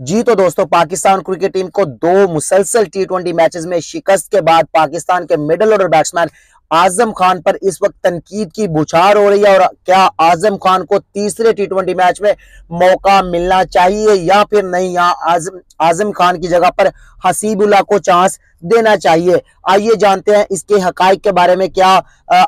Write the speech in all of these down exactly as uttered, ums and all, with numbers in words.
जी तो दोस्तों, Pakistan cricket team को दो मुसलसल टी ट्वेंटी मैचेस में शिकस्त के बाद पाकिस्तान के middle order batsman Azam Khan पर इस वक्त तनकीद की बौछार हो रही है। और क्या आज़म खान को तीसरे टी ट्वेंटी मैच में मौका मिलना चाहिए या फिर नहीं, या आज़म आज़म खान की जगह पर हसीबुल्लाह को चांस देना चाहिए? आइए जानते हैं इसके हकाइक के बारे में। क्या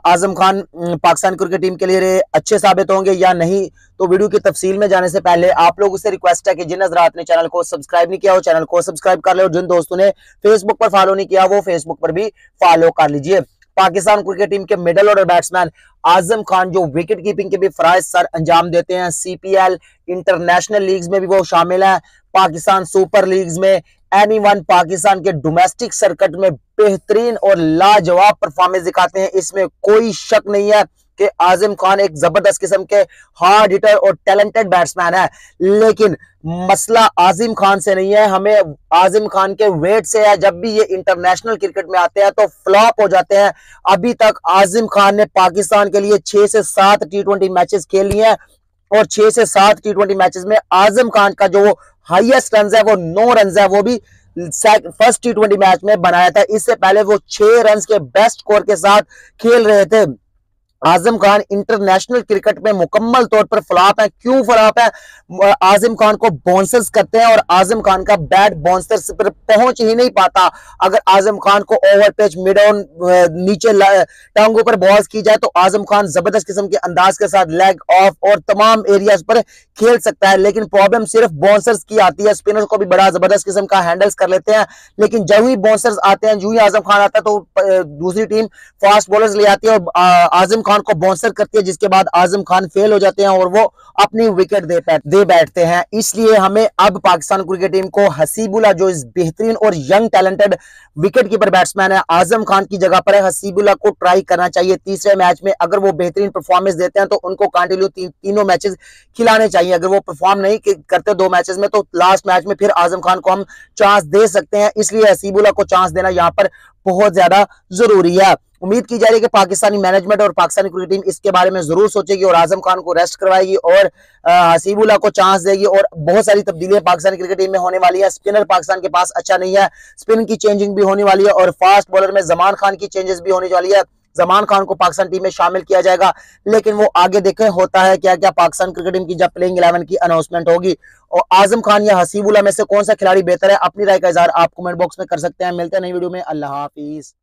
आज़म खान पाकिस्तान क्रिकेट टीम के लिए अच्छे साबित होंगे या नहीं? तो वीडियो की तफसील में जाने से पहले आप लोगों से रिक्वेस्ट है कि जिन हजरात ने चैनल को सब्सक्राइब नहीं किया हो, चैनल को सब्सक्राइब कर ले, और जिन दोस्तों ने फेसबुक पर फॉलो नहीं किया वो फेसबुक पर भी फॉलो कर लीजिए। पाकिस्तान क्रिकेट टीम के middle order batsman Azam Khan जो विकेट कीपिंग के भी फराइज सर अंजाम देते हैं, C P L international leagues में भी वो शामिल हैं, पाकिस्तान सुपर लीग्स में, एनीवन पाकिस्तान के डोमेस्टिक सर्किट में बेहतरीन और लाजवाब परफॉर्मेंस दिखाते हैं। इसमें कोई शक नहीं है कि आज़म खान एक जबरदस्त किस्म के हार्ड हिटर और टैलेंटेड बैट्समैन है, लेकिन मसला आज़म खान से नहीं है, हमें आज़म खान के वेट से है। जब भी ये इंटरनेशनल क्रिकेट में आते हैं तो फ्लॉप हो जाते हैं। अभी तक आज़म खान ने पाकिस्तान के लिए छह से सात टी ट्वेंटी मैचेस खेल लिए हैं और छह से सात टी ट्वेंटी मैचेस में आज़म खान का जो हाईएस्ट रन है वो नौ रन है, वो भी फर्स्ट टी ट्वेंटी मैच में बनाया था। इससे पहले वो छह रन के बेस्ट स्कोर के साथ खेल रहे थे। आज़म खान इंटरनेशनल क्रिकेट में मुकम्मल तौर पर फ्लॉप है। क्यों फ्लॉप है? आज़म खान को बाउंसर्स करते हैं और आज़म खान का बैट बाउंसर्स पर पहुंच ही नहीं पाता। अगर आज़म खान को ओवर पिच, मिड ऑन, नीचे टांगों पर बॉल्स की जाए तो आज़म खान जबरदस्त किस्म के अंदाज के साथ लेग ऑफ और तमाम एरियाज पर खेल सकता है, लेकिन प्रॉब्लम सिर्फ बाउंसर्स की आती है। स्पिनर्स को भी बड़ा जबरदस्त किस्म का हैंडल्स कर लेते हैं, लेकिन जब ही बाउंसर्स आते हैं, जो ही आज़म खान आता है तो दूसरी टीम फास्ट बॉलर्स ले आती है और आज़म खान को बाउंसर करती है, जिसके बाद आज़म खान फेल हो जाते हैं और वो अपनी विकेट दे, दे बैठते हैं। इसलिए हमें अब पाकिस्तान क्रिकेट टीम को हसीबुल्लाह, जो इस बेहतरीन और young talented wicket keeper batsman है, आज़म खान की जगह पर है, हसीबुल्लाह को ट्राई करना चाहिए। तीसरे मैच में अगर वो बेहतरीन परफॉर्मेंस देते हैं तो उनको कंटिन्यू ती, तीनों मैचेस खिलाने चाहिए। अगर वो परफॉर्म नहीं करते दो मैचेस में तो लास्ट मैच में फिर आज़म खान को हम चांस दे सकते हैं। इसलिए हसीबुल्लाह को चांस देना यहाँ पर बहुत ज्यादा जरूरी है। उम्मीद की जा रही है कि पाकिस्तानी मैनेजमेंट और पाकिस्तानी क्रिकेट टीम इसके बारे में जरूर सोचेगी और आज़म खान को रेस्ट करवाएगी और हसीबुल्लाह को चांस देगी। और बहुत सारी तब्दीलियां पाकिस्तानी क्रिकेट टीम में होने वाली है। स्पिनर पाकिस्तान के पास अच्छा नहीं है, स्पिन की चेंजिंग भी होने वाली है और फास्ट बॉलर में जमान खान की चेंजेस भी होने वाली है। जमान खान को पाकिस्तान टीम में शामिल किया जाएगा, लेकिन वो आगे देखें होता है क्या क्या पाकिस्तान क्रिकेट टीम की जब प्लेइंग इलेवन की अनाउंसमेंट होगी। और आज़म खान या हसीबुल्लाह में से कौन सा खिलाड़ी बेहतर है, अपनी राय का इजहार आप कमेंट बॉक्स में कर सकते हैं। मिलते हैं नई वीडियो में। अल्लाह हाफिज।